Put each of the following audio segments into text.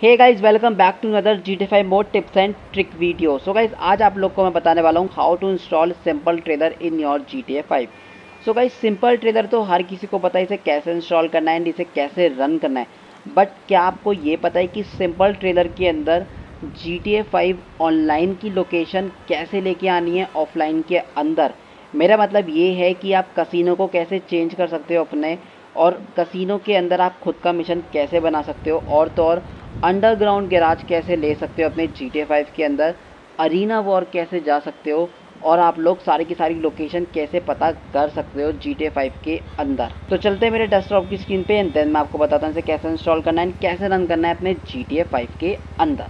Hey guys welcome back to another GTA 5 more tips and trick video. So guys आज आप लोग को मैं बताने वाला हूँ how to install simple trainer in your GTA 5। So guys simple trainer तो हर किसी को पता है इसे कैसे इंस्टॉल करना है एंड इसे कैसे रन करना है, बट क्या आपको ये पता है कि सिंपल ट्रेनर के अंदर GTA 5 ऑनलाइन की लोकेशन कैसे लेके आनी है ऑफलाइन के अंदर। मेरा मतलब ये है कि आप कसिनो को कैसे चेंज कर सकते हो अपने, और कसिनो के अंदर आप खुद का मिशन कैसे बना सकते हो, और तो और अंडरग्राउंड गैराज कैसे ले सकते हो अपने GTA 5 के अंदर, अरीना वॉर कैसे जा सकते हो, और आप लोग सारी की सारी लोकेशन कैसे पता कर सकते हो GTA 5 के अंदर। तो चलते हैं मेरे डेस्कटॉप की स्क्रीन पे एंड देन मैं आपको बताता हूँ इसे कैसे इंस्टॉल करना है, कैसे रन करना है अपने GTA 5 के अंदर।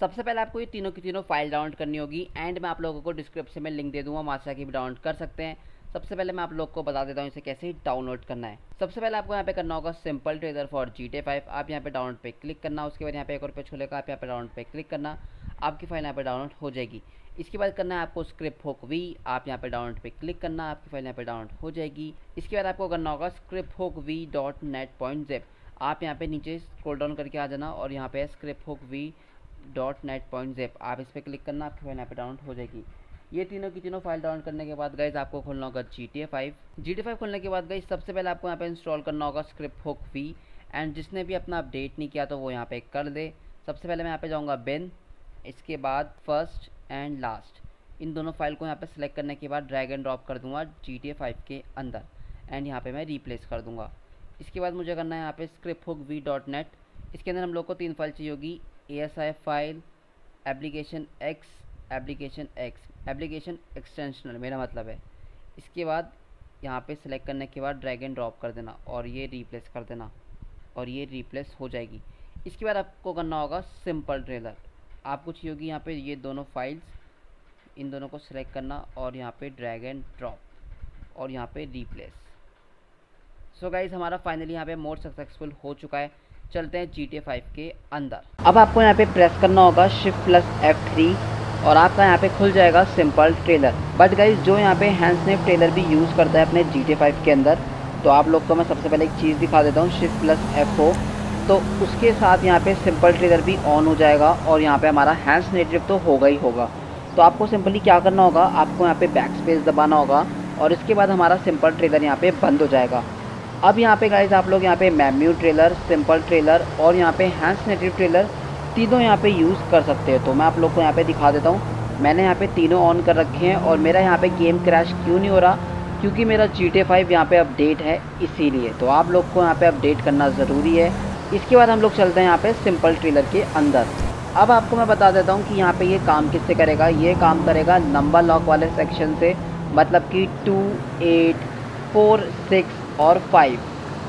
सबसे पहले आपको ये तीनों की तीनों फाइल डाउनलोड करनी होगी एंड मैं आप लोगों को डिस्क्रिप्शन में लिंक दे दूँगा, वहाँ से आके भी डाउनलोड कर सकते हैं। सबसे पहले मैं आप लोग को बता देता हूँ इसे कैसे डाउनलोड करना है। सबसे पहले आपको यहाँ पे करना होगा सिंपल ट्रेनर फॉर GTA 5। आप यहाँ पे डाउनलोड पे क्लिक करना, उसके बाद यहाँ पे एक और पेज खुलेगा, आप यहाँ पे डाउनलोड पे क्लिक करना, आपकी फाइल यहाँ पे डाउनलोड हो जाएगी। इसके बाद करना है आपको स्क्रिप्ट हुक V, आप यहाँ पे डाउनलोड पे क्लिक करना, आपकी फाइल यहाँ पे डाउनलोड हो जाएगी। इसके बाद आपको करना होगा ScriptHookVDotNet.zip, आप यहाँ पे नीचे स्क्रॉल डाउन करके आ जाना और यहाँ पे ScriptHookVDotNet.zip, आप इस पर क्लिक करना, आपकी फाइल यहाँ पे डाउनलोड हो जाएगी। ये तीनों की तीनों फाइल डाउनलोड करने के बाद गाइज आपको खोलना होगा GTA 5। GTA 5 खोलने के बाद गाइज सबसे पहले आपको यहाँ पे इंस्टॉल करना होगा स्क्रिप्ट हुक V, एंड जिसने भी अपना अपडेट नहीं किया तो वो यहाँ पे कर दे। सबसे पहले मैं यहाँ पे जाऊँगा बिन, इसके बाद फर्स्ट एंड लास्ट, इन दोनों फाइल को यहाँ पे सिलेक्ट करने के बाद ड्रैग एंड ड्रॉप कर दूँगा GTA 5 के अंदर एंड यहाँ पर मैं रिप्लेस कर दूँगा। इसके बाद मुझे करना है यहाँ पर ScriptHookV.net, इसके अंदर हम लोग को तीन फाइल चाहिए होगी, ASI फाइल, एप्लीकेशन एक्सटेंशनल मेरा मतलब है। इसके बाद यहाँ पे सिलेक्ट करने के बाद ड्रैग एंड ड्रॉप कर देना और ये रिप्लेस कर देना और ये रिप्लेस हो जाएगी। इसके बाद आपको करना होगा सिंपल ट्रेनर, आपको चाहिए होगी यहाँ पे ये दोनों फाइल्स, इन दोनों को सिलेक्ट करना और यहाँ पे ड्रैग एंड ड्रॉप और यहाँ पे रिप्लेस। सो गाइज हमारा फाइनली यहाँ पे मोड सक्सेसफुल हो चुका है। चलते हैं GTA 5 के अंदर। अब आपको यहाँ पे प्रेस करना होगा Shift+F3 और आपका यहाँ पे खुल जाएगा सिंपल ट्रेलर। बट गाइज जो यहाँ पे हैंडस्नेप ट्रेलर भी यूज़ करता है अपने GTA 5 के अंदर, तो आप लोग को मैं सबसे पहले एक चीज़ दिखा देता हूँ, Shift+F4, तो उसके साथ यहाँ पे सिंपल ट्रेलर भी ऑन हो जाएगा और यहाँ पे हमारा हैंडस्नेप तो होगा ही होगा। तो आपको सिंपली क्या करना होगा, आपको यहाँ पे बैक स्पेस दबाना होगा और इसके बाद हमारा सिंपल ट्रेलर यहाँ पे बंद हो जाएगा। अब यहाँ पे गाइज आप लोग यहाँ पे मेमू ट्रेलर, सिंपल ट्रेलर और यहाँ पे हैंडस्नेप ट्रेलर तीनों यहाँ पे यूज़ कर सकते हैं। तो मैं आप लोग को यहाँ पे दिखा देता हूँ, मैंने यहाँ पे तीनों ऑन कर रखे हैं और मेरा यहाँ पे गेम क्रैश क्यों नहीं हो रहा, क्योंकि मेरा GTA 5 यहाँ पे अपडेट है इसीलिए। तो आप लोग को यहाँ पे अपडेट करना ज़रूरी है। इसके बाद हम लोग चलते हैं यहाँ पे सिंपल ट्रेलर के अंदर। अब आपको मैं बता देता हूँ कि यहाँ पर ये काम किससे करेगा, ये काम करेगा नंबर लॉक वाले सेक्शन से, मतलब कि 2, 8, 4, 6 और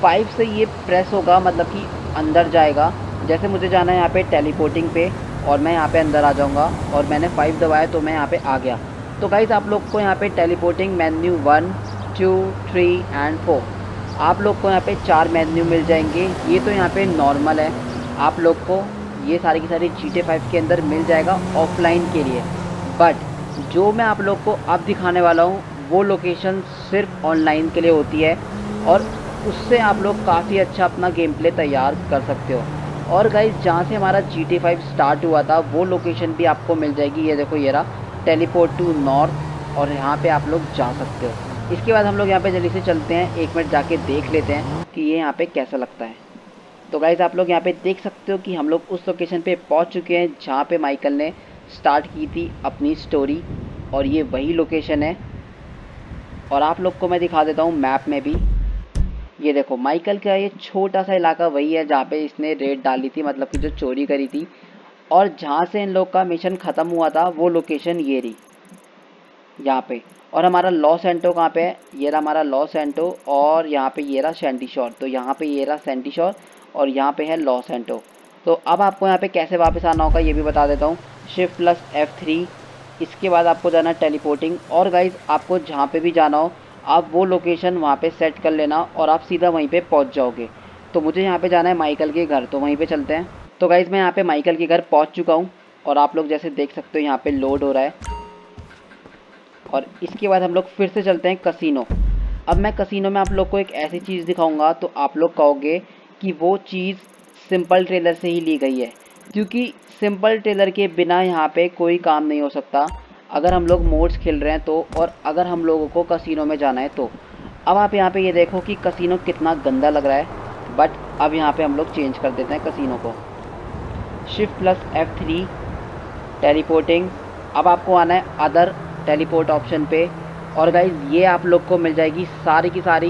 5 से ये प्रेस होगा, मतलब कि अंदर जाएगा। जैसे मुझे जाना है यहाँ पे टेलीपोर्टिंग पे और मैं यहाँ पे अंदर आ जाऊँगा और मैंने 5 दबाया तो मैं यहाँ पे आ गया। तो गाइज़ आप लोग को यहाँ पे टेलीपोर्टिंग मेन्यू 1, 2, 3 एंड 4, आप लोग को यहाँ पे 4 मेन्यू मिल जाएंगे। ये तो यहाँ पे नॉर्मल है, आप लोग को ये सारी की सारी GTA 5 के अंदर मिल जाएगा ऑफलाइन के लिए। बट जो मैं आप लोग को अब दिखाने वाला हूँ वो लोकेशन सिर्फ ऑनलाइन के लिए होती है और उससे आप लोग काफ़ी अच्छा अपना गेम प्ले तैयार कर सकते हो। और गाइज जहाँ से हमारा GTA 5 स्टार्ट हुआ था वो लोकेशन भी आपको मिल जाएगी, ये देखो ये रहा टेलीपोर्ट टू नॉर्थ, और यहाँ पे आप लोग जा सकते हो। इसके बाद हम लोग यहाँ पे जल्दी से चलते हैं, 1 मिनट जाके देख लेते हैं कि ये यहाँ पे कैसा लगता है। तो गाइज आप लोग यहाँ पे देख सकते हो कि हम लोग उस लोकेशन पे पहुँच चुके हैं जहाँ पे माइकल ने स्टार्ट की थी अपनी स्टोरी, और ये वही लोकेशन है। और आप लोग को मैं दिखा देता हूँ मैप में भी, ये देखो माइकल का ये छोटा सा इलाका वही है जहाँ पे इसने रेड डाली थी, मतलब कि जो चोरी करी थी, और जहाँ से इन लोग का मिशन ख़त्म हुआ था वो लोकेशन ये रही यहाँ पे। और हमारा लॉस एंटो कहाँ पे है, ये रहा हमारा लॉस एंटो, और यहाँ पे ये रहा सैंडी शॉर, तो यहाँ पे ये रहा सैंडी शॉर और यहाँ पे है लॉस एंटो। तो अब आपको यहाँ पे कैसे वापस आना होगा ये भी बता देता हूँ, Shift+F3, इसके बाद आपको जाना है टेलीपोर्टिंग, और गाइज आपको जहाँ पे भी जाना हो आप वो लोकेशन वहाँ पे सेट कर लेना और आप सीधा वहीं पे पहुँच जाओगे। तो मुझे यहाँ पे जाना है माइकल के घर, तो वहीं पे चलते हैं। तो गाइज़ मैं यहाँ पे माइकल के घर पहुँच चुका हूँ और आप लोग जैसे देख सकते हो यहाँ पे लोड हो रहा है। और इसके बाद हम लोग फिर से चलते हैं कसिनो। अब मैं कसिनो में आप लोग को एक ऐसी चीज़ दिखाऊँगा तो आप लोग कहोगे कि वो चीज़ सिंपल ट्रेलर से ही ली गई है, क्योंकि सिंपल ट्रेलर के बिना यहाँ पे कोई काम नहीं हो सकता अगर हम लोग मोड्स खेल रहे हैं तो, और अगर हम लोगों को कसिनो में जाना है तो। अब आप यहाँ पे ये देखो कि कसिनो कितना गंदा लग रहा है, बट अब यहाँ पे हम लोग चेंज कर देते हैं कसिनो को। Shift+F3 teleporting. अब आपको आना है अदर टेलीपोर्ट ऑप्शन पे, और गाइज ये आप लोग को मिल जाएगी सारी की सारी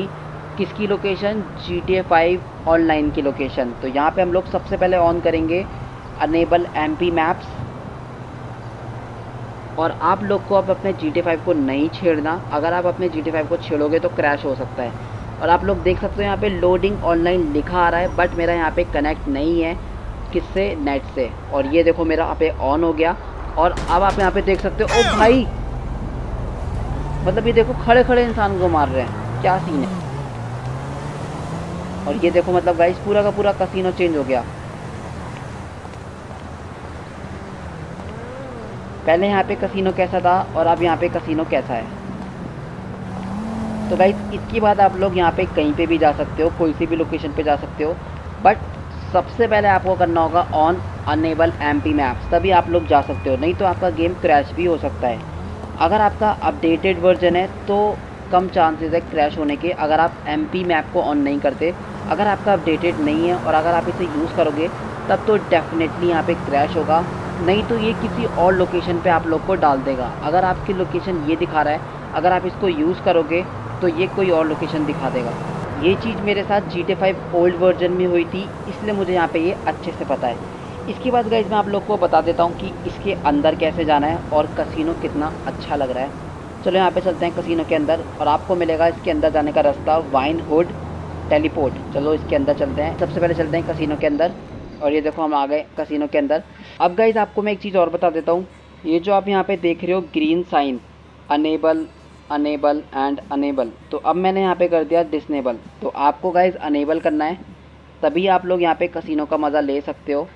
किसकी लोकेशन, GTA 5 ऑनलाइन की लोकेशन। तो यहाँ पे हम लोग सबसे पहले ऑन करेंगे अनेबल MP मैप्स, और आप लोग को अब अपने GTA 5 को नहीं छेड़ना, अगर आप अपने GTA 5 को छेड़ोगे तो क्रैश हो सकता है। और आप लोग देख सकते हो यहाँ पे लोडिंग ऑनलाइन लिखा आ रहा है, बट मेरा यहाँ पे कनेक्ट नहीं है किससे, नेट से। और ये देखो मेरा यहाँ पे ऑन हो गया, और अब आप यहाँ पे देख सकते हो, ओ भाई मतलब ये देखो खड़े खड़े इंसान को मार रहे हैं, क्या सीन है। और ये देखो मतलब गाइस पूरा का पूरा कसिनो चेंज हो गया। पहले यहाँ पे कसिनो कैसा था और अब यहाँ पे कसिनो कैसा है। तो गाइस इसके बाद आप लोग यहाँ पे कहीं पे भी जा सकते हो, कोई सी भी लोकेशन पे जा सकते हो, बट सबसे पहले आपको करना होगा ऑन अनेबल MP मैप्स, तभी आप लोग जा सकते हो, नहीं तो आपका गेम क्रैश भी हो सकता है। अगर आपका अपडेटेड वर्जन है तो कम चांसेस है क्रैश होने के, अगर आप MP मैप को ऑन नहीं करते। अगर आपका अपडेटेड नहीं है और अगर आप इसे यूज़ करोगे तब तो डेफिनेटली यहाँ पे क्रैश होगा, नहीं तो ये किसी और लोकेशन पे आप लोग को डाल देगा। अगर आपकी लोकेशन ये दिखा रहा है, अगर आप इसको यूज़ करोगे तो ये कोई और लोकेशन दिखा देगा। ये चीज़ मेरे साथ GTA 5 ओल्ड वर्जन में हुई थी, इसलिए मुझे यहाँ पे ये अच्छे से पता है। इसके बाद गाइस मैं आप लोग को बता देता हूँ कि इसके अंदर कैसे जाना है और कसिनो कितना अच्छा लग रहा है। चलो यहाँ पर चलते हैं कसिनो के अंदर, और आपको मिलेगा इसके अंदर जाने का रास्ता वाइनहुड टेलीपोर्ट। चलो इसके अंदर चलते हैं, सबसे पहले चलते हैं कसिनो के अंदर, और ये देखो हम आ गए कसिनो के अंदर। अब गाइज आपको मैं एक चीज़ और बता देता हूँ, ये जो आप यहाँ पे देख रहे हो green sign, enable enable and enable, तो अब मैंने यहाँ पे कर दिया डिसनेबल। तो आपको गाइज अनेबल करना है, तभी आप लोग यहाँ पे कसिनो का मज़ा ले सकते हो।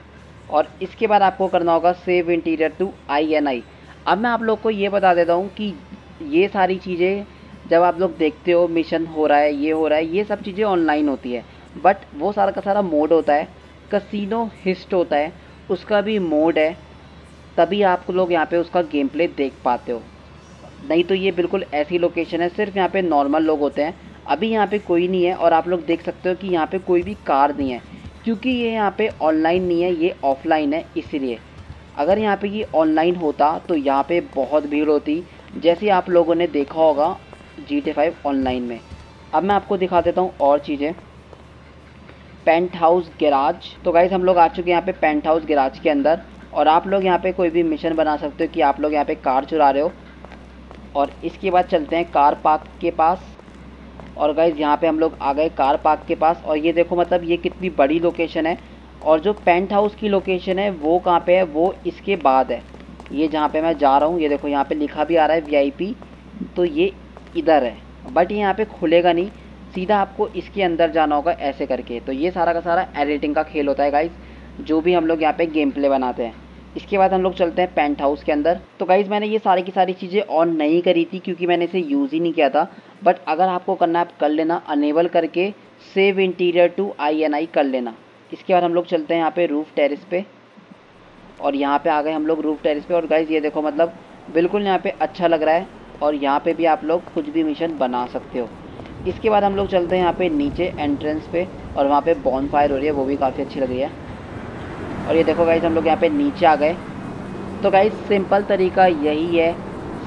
और इसके बाद आपको करना होगा सेव इंटीरियर टू INI। अब मैं आप लोग को ये बता देता हूँ कि ये सारी चीज़ें जब आप लोग देखते हो मिशन हो रहा है, ये हो रहा है, ये सब चीज़ें ऑनलाइन होती है, बट वो सारा का सारा मोड होता है। कसिनो हिस्ट होता है, उसका भी मोड है, तभी आप लोग यहाँ पे उसका गेम प्ले देख पाते हो, नहीं तो ये बिल्कुल ऐसी लोकेशन है, सिर्फ यहाँ पे नॉर्मल लोग होते हैं। अभी यहाँ पे कोई नहीं है, और आप लोग देख सकते हो कि यहाँ पे कोई भी कार नहीं है, क्योंकि ये यहाँ पे ऑनलाइन नहीं है, ये ऑफलाइन है। इसीलिए अगर यहाँ पे ये ऑनलाइन होता तो यहाँ पर बहुत भीड़ होती, जैसे आप लोगों ने देखा होगा GTA 5 ऑनलाइन में। अब मैं आपको दिखा देता हूँ और चीज़ें, पेंट हाउस गैराज। तो गाइस हम लोग आ चुके हैं यहाँ पे पेंट हाउस गैराज के अंदर, और आप लोग यहाँ पे कोई भी मिशन बना सकते हो कि आप लोग यहाँ पे कार चुरा रहे हो। और इसके बाद चलते हैं कार पार्क के पास, और गाइस यहाँ पे हम लोग आ गए कार पार्क के पास। और ये देखो मतलब ये कितनी बड़ी लोकेशन है, और जो पेंट हाउस की लोकेशन है वो कहाँ पर है, वो इसके बाद है। ये जहाँ पर मैं जा रहा हूँ, ये देखो यहाँ पर लिखा भी आ रहा है VIP, तो ये इधर है, बट ये यहाँ पर खुलेगा नहीं, सीधा आपको इसके अंदर जाना होगा ऐसे करके। तो ये सारा का सारा एडिटिंग का खेल होता है गाइज़, जो भी हम लोग यहाँ पे गेम प्ले बनाते हैं। इसके बाद हम लोग चलते हैं पेंट हाउस के अंदर। तो गाइज़ मैंने ये सारी की सारी चीज़ें ऑन नहीं करी थी, क्योंकि मैंने इसे यूज़ ही नहीं किया था, बट अगर आपको करना है आप कर लेना, अनेबल करके सेव इंटीरियर टू INI कर लेना। इसके बाद हम लोग चलते हैं यहाँ पर रूफ टेरिस पे, और यहाँ पर आ गए हम लोग रूफ टेरिस पे। और गाइज़ ये देखो मतलब बिल्कुल यहाँ पर अच्छा लग रहा है, और यहाँ पर भी आप लोग कुछ भी मिशन बना सकते हो। इसके बाद हम लोग चलते हैं यहाँ पे नीचे एंट्रेंस पे, और वहाँ पे बॉन फायर हो रही है, वो भी काफ़ी अच्छी लग रही है। और ये देखो गाइस हम लोग यहाँ पे नीचे आ गए। तो गाइस सिंपल तरीका यही है,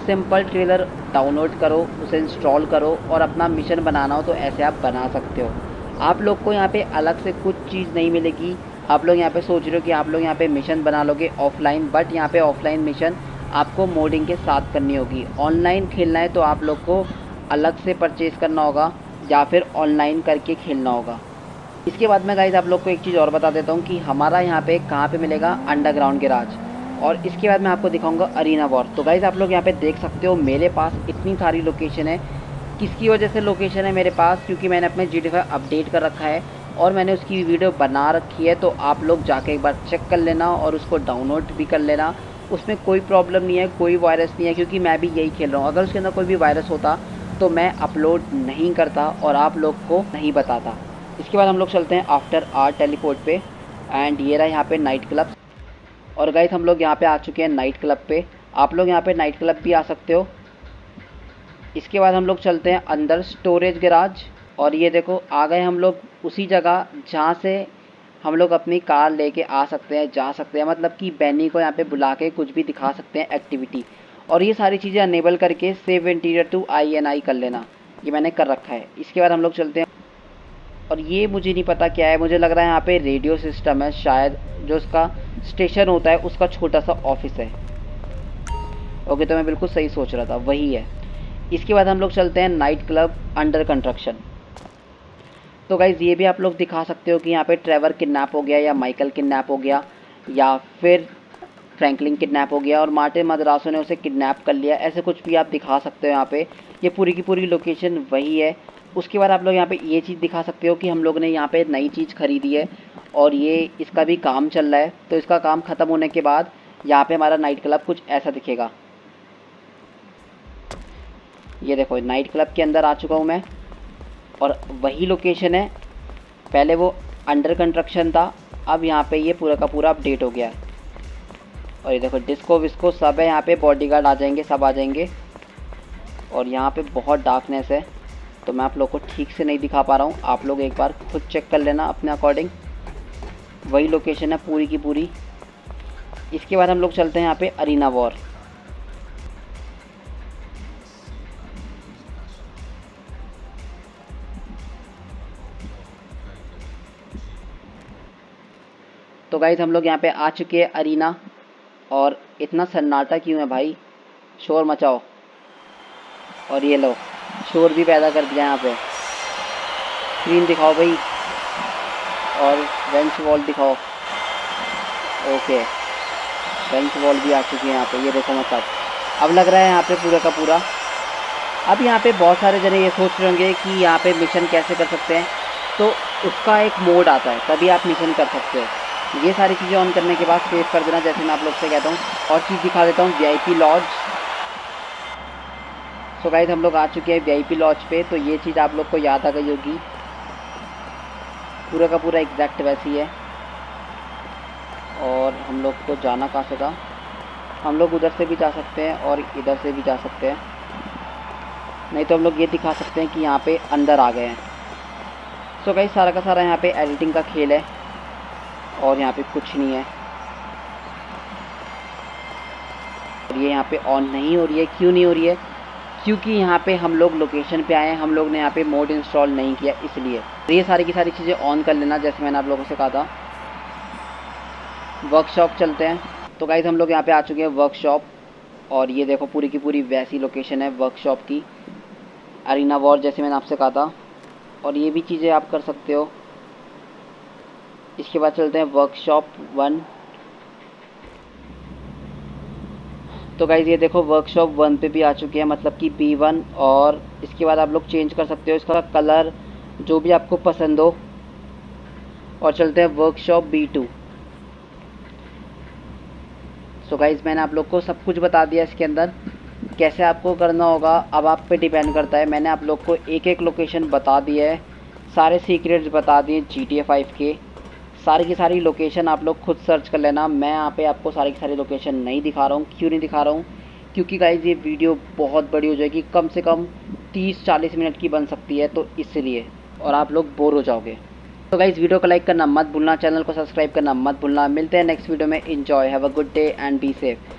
सिंपल ट्रेलर डाउनलोड करो, उसे इंस्टॉल करो, और अपना मिशन बनाना हो तो ऐसे आप बना सकते हो। आप लोग को यहाँ पे अलग से कुछ चीज़ नहीं मिलेगी। आप लोग यहाँ पर सोच रहे हो कि आप लोग यहाँ पर मिशन बना लोगे ऑफलाइन, बट यहाँ पर ऑफलाइन मिशन आपको मोडिंग के साथ करनी होगी। ऑनलाइन खेलना है तो आप लोग को अलग से परचेज़ करना होगा, या फिर ऑनलाइन करके खेलना होगा। इसके बाद मैं गाइस आप लोग को एक चीज़ और बता देता हूँ कि हमारा यहाँ पे कहाँ पे मिलेगा, अंडरग्राउंड गैराज। और इसके बाद मैं आपको दिखाऊंगा अरीना वॉर। तो गाइस आप लोग यहाँ पे देख सकते हो मेरे पास इतनी सारी लोकेशन है, किसकी वजह से लोकेशन है मेरे पास, क्योंकि मैंने अपने GTA 5 अपडेट कर रखा है, और मैंने उसकी वीडियो बना रखी है। तो आप लोग जाके एक बार चेक कर लेना, और उसको डाउनलोड भी कर लेना, उसमें कोई प्रॉब्लम नहीं है, कोई वायरस नहीं है, क्योंकि मैं भी यही खेल रहा हूँ। अगर उसके अंदर कोई भी वायरस होता तो मैं अपलोड नहीं करता और आप लोग को नहीं बताता। इसके बाद हम लोग चलते हैं आफ्टर आवर टेलीपोर्ट पे, एंड ये रहा यहाँ पे नाइट क्लब। और गाइस हम लोग यहाँ पे आ चुके हैं नाइट क्लब पे। आप लोग यहाँ पे नाइट क्लब भी आ सकते हो। इसके बाद हम लोग चलते हैं अंदर स्टोरेज गैराज। और ये देखो आ गए हम लोग उसी जगह जहाँ से हम लोग अपनी कार लेके आ सकते हैं, जा सकते हैं, मतलब कि बैनी को यहाँ पे बुला के कुछ भी दिखा सकते हैं एक्टिविटी। और ये सारी चीज़ें अनेबल करके सेव इंटीरियर टू INI कर लेना, ये मैंने कर रखा है। इसके बाद हम लोग चलते हैं, और ये मुझे नहीं पता क्या है, मुझे लग रहा है यहाँ पे रेडियो सिस्टम है शायद, जो उसका स्टेशन होता है उसका छोटा सा ऑफिस है। ओके, तो मैं बिल्कुल सही सोच रहा था, वही है। इसके बाद हम लोग चलते हैं नाइट क्लब अंडर कंस्ट्रक्शन। तो गाइज़ ये भी आप लोग दिखा सकते हो कि यहाँ पे ट्रेवर किडनैप हो गया, या माइकल किडनैप हो गया, या फिर फ्रैंकलिन किडनैप हो गया और मार्टिन मद्रासो ने उसे किडनैप कर लिया, ऐसे कुछ भी आप दिखा सकते हो। यहाँ पे ये पूरी की पूरी लोकेशन वही है। उसके बाद आप लोग यहाँ पे ये चीज़ दिखा सकते हो कि हम लोग ने यहाँ पे नई चीज़ खरीदी है और ये इसका भी काम चल रहा है। तो इसका काम ख़त्म होने के बाद यहाँ पे हमारा नाइट क्लब कुछ ऐसा दिखेगा। ये देखो नाइट क्लब के अंदर आ चुका हूँ मैं, और वही लोकेशन है, पहले वो अंडर कंस्ट्रक्शन था, अब यहाँ पे ये पूरा का पूरा अपडेट हो गया है। और ये देखो डिस्को विस्को सब है यहाँ पे, बॉडीगार्ड आ जाएंगे, सब आ जाएंगे। और यहाँ पे बहुत डार्कनेस है तो मैं आप लोग को ठीक से नहीं दिखा पा रहा हूँ, आप लोग एक बार खुद चेक कर लेना अपने अकॉर्डिंग। वही लोकेशन है पूरी की पूरी। इसके बाद हम लोग चलते हैं यहाँ पे अरीना वॉर। तो गाइस हम लोग यहाँ पे आ चुके हैं अरीना। और इतना सन्नाटा क्यों है भाई, शोर मचाओ। और ये लो शोर भी पैदा कर दिया यहाँ पे। स्क्रीन दिखाओ भाई और बेंच वॉल दिखाओ। ओके, बेंच वॉल भी आ चुकी है यहाँ पे, ये देखो मतलब अब लग रहा है यहाँ पे पूरा का पूरा। अब यहाँ पे बहुत सारे जने ये सोच रहे होंगे कि यहाँ पे मिशन कैसे कर सकते हैं, तो उसका एक मोड आता है तभी आप मिशन कर सकते हो। ये सारी चीज़ें ऑन करने के बाद सेव कर देना, जैसे मैं आप लोग से कहता हूँ। और चीज़ दिखा देता हूँ, VIP लॉज। सो गाइस हम लोग आ चुके हैं VIP लॉज पे। तो ये चीज़ आप लोग को याद आ गई होगी, पूरा का पूरा एग्जैक्ट वैसी है। और हम लोग को जाना कहाँ से था, हम लोग उधर से भी जा सकते हैं और इधर से भी जा सकते हैं, नहीं तो हम लोग ये दिखा सकते हैं कि यहाँ पे अंदर आ गए हैं। सो गाइस सारा का सारा यहाँ पे एडिटिंग का खेल है और यहाँ पे कुछ नहीं है। और ये यहाँ पे ऑन नहीं हो रही है, क्यों नहीं हो रही है, क्योंकि यहाँ पे हम लोग लोकेशन पे आए हैं, हम लोग ने यहाँ पे मोड इंस्टॉल नहीं किया इसलिए। ये सारी की सारी चीज़ें ऑन कर लेना, जैसे मैंने आप लोगों से कहा था। वर्कशॉप चलते हैं। तो गाइस हम लोग यहाँ पे आ चुके हैं वर्कशॉप, और ये देखो पूरी की पूरी वैसी लोकेशन है वर्कशॉप की, अरीना वॉर, जैसे मैंने आपसे कहा था। और ये भी चीज़ें आप कर सकते हो। इसके बाद चलते हैं वर्कशॉप 1। तो गाइज़ ये देखो वर्कशॉप 1 पे भी आ चुके हैं, मतलब कि B1। और इसके बाद आप लोग चेंज कर सकते हो इसका कलर, जो भी आपको पसंद हो। और चलते हैं वर्कशॉप B2। सो गाइज़ मैंने आप लोग को सब कुछ बता दिया इसके अंदर, कैसे आपको करना होगा, अब आप पे डिपेंड करता है। मैंने आप लोग को एक एक लोकेशन बता दी है, सारे सीक्रेट्स बता दिए GTA 5 के, सारी की सारी लोकेशन आप लोग खुद सर्च कर लेना। मैं यहाँ पे आपको सारी की सारी लोकेशन नहीं दिखा रहा हूँ, क्यों नहीं दिखा रहा हूँ, क्योंकि गाइज ये वीडियो बहुत बड़ी हो जाएगी, कम से कम 30-40 मिनट की बन सकती है, तो इसलिए, और आप लोग बोर हो जाओगे। तो गाइज वीडियो को लाइक करना मत भूलना, चैनल को सब्सक्राइब करना मत भूलना। मिलते हैं नेक्स्ट वीडियो में। Enjoy, have a good day and be safe.